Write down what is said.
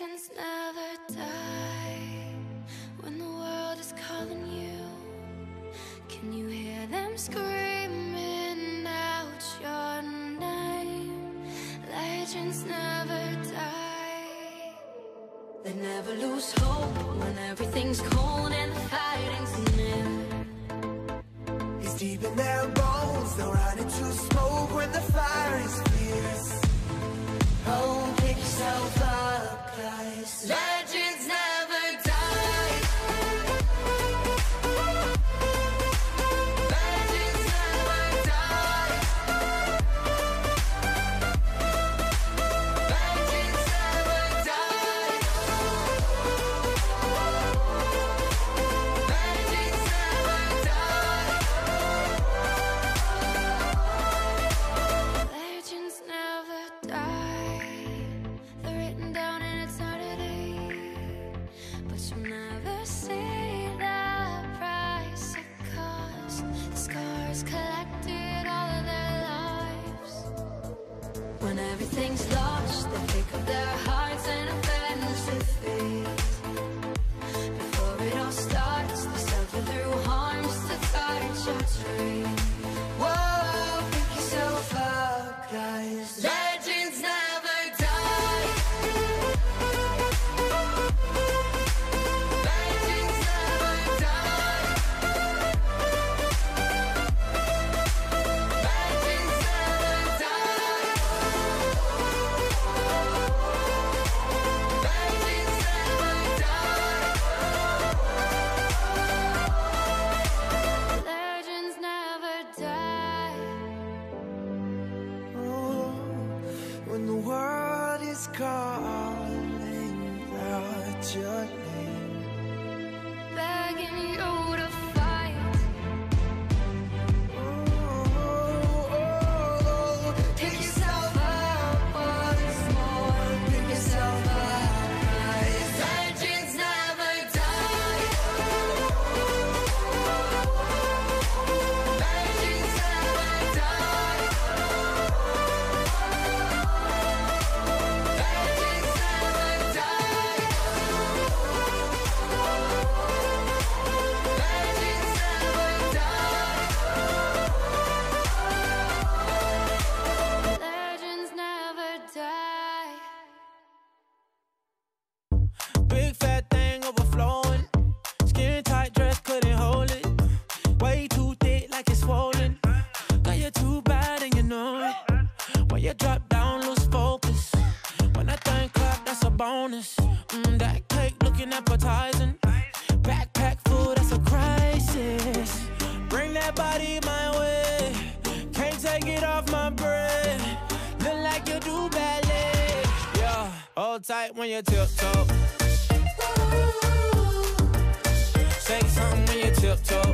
legends never die. When the world is calling you, can you hear them screaming out your name? Legends never die. They never lose hope when everything's cold and the fighting's near. It's deep in their bones, they'll run into smoke when the fire is fierce. Oh, pick yourself up, guys. Legends never die. Legends never die. Legends never die. Legends never die. Legends never die. Everything's lost, they pick up their hearts and avenge their fate. Before it all starts, they suffer through harms to torture tree. Whoa, pick yourself up, guys. Legends never die. Legends never die. Legends never die. Calling out your name, begging you to fight. Pick yourself up once more. Pick yourself up, guys. Legends never die. Legends never die. Legends never die. Legends never die. Legends never die. Big fat thing overflowing. Skin tight dress couldn't hold it. Way too thick like it's swollen. Now you're too bad and you know it. When you drop down, lose focus. When I think clap, that's a bonus. That cake looking appetizing. Backpack full, that's a crisis. Bring that body my way. Can't take it off my bread. Look like you do ballet. Yeah, hold tight when you tiptoe. Say something when you tiptoe.